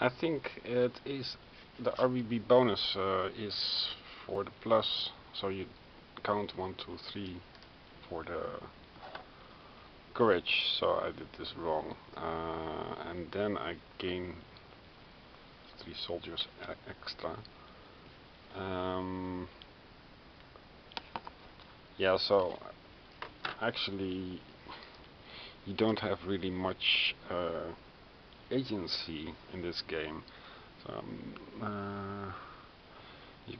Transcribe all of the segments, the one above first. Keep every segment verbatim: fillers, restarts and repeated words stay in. I think it is the R B B bonus uh, is for the plus, so you count one, two, three for the courage. So I did this wrong, uh, and then I gain three soldiers extra. Um, yeah, so actually you don't have really much uh, agency in this game. So, um, uh, you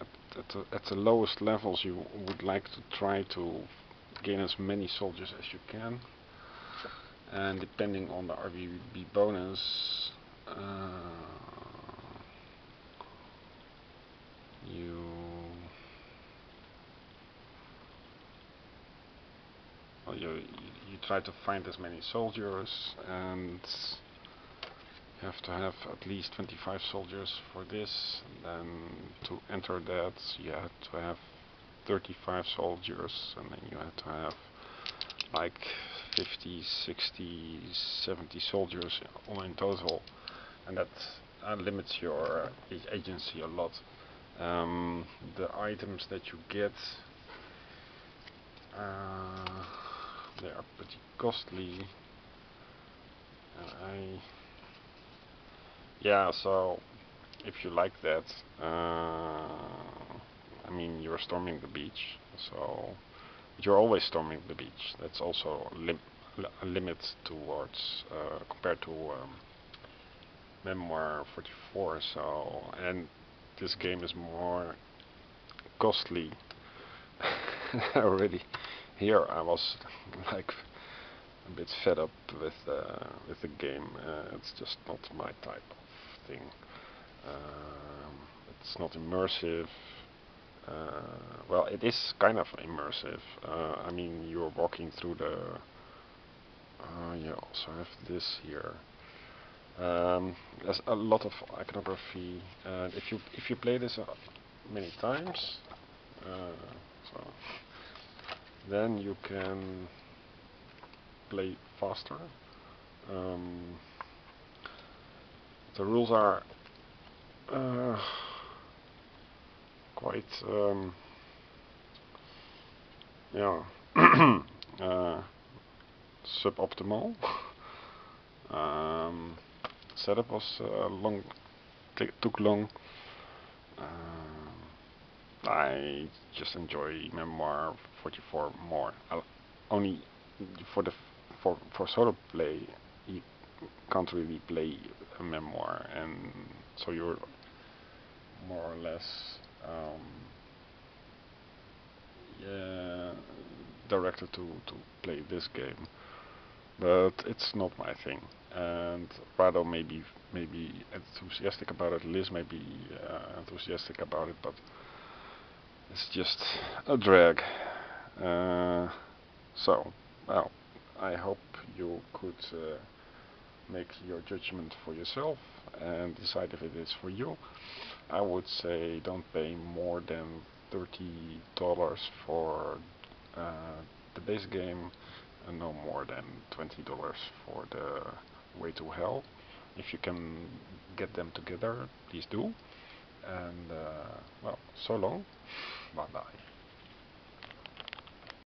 at, at, the, at the lowest levels you would like to try to gain as many soldiers as you can, and depending on the R V B bonus uh, you well you, you try to find as many soldiers, and you have to have at least twenty-five soldiers for this, and then to enter that you have to have thirty-five soldiers, and then you have to have like fifty, sixty, seventy soldiers all in total, and that uh, limits your uh, agency a lot. Um, the items that you get, uh, they are pretty costly, and I yeah, so if you like that, uh, I mean, you're storming the beach, so you're always storming the beach. That's also lim li a limit towards uh, compared to um, Memoir forty-four. So, and this game is more costly. Already here, I was like a bit fed up with uh, with the game. Uh, it's just not my type of thing. Um, it's not immersive. Uh, well, it is kind of immersive. Uh, I mean, you're walking through the... Uh, you also have this here. Um, there's a lot of iconography. Uh, if you if you play this uh, many times, uh, so then you can play faster. Um, the rules are... Uh, quite um, yeah uh, suboptimal. um, setup was uh, long, took long. Uh, I just enjoy Memoir forty-four more. I'll only for the f for for solo play you can't really play a Memoir, and so you're more or less Um, yeah, directed to, to play this game, but it's not my thing. And Rado may be, may be enthusiastic about it, Liz may be uh, enthusiastic about it, but it's just a drag. Uh, so, well, I hope you could uh, make your judgment for yourself and decide if it is for you. I would say don't pay more than thirty dollars for uh, the base game, and no more than twenty dollars for the Way to Hell. If you can get them together, please do. And uh, well, so long, bye bye.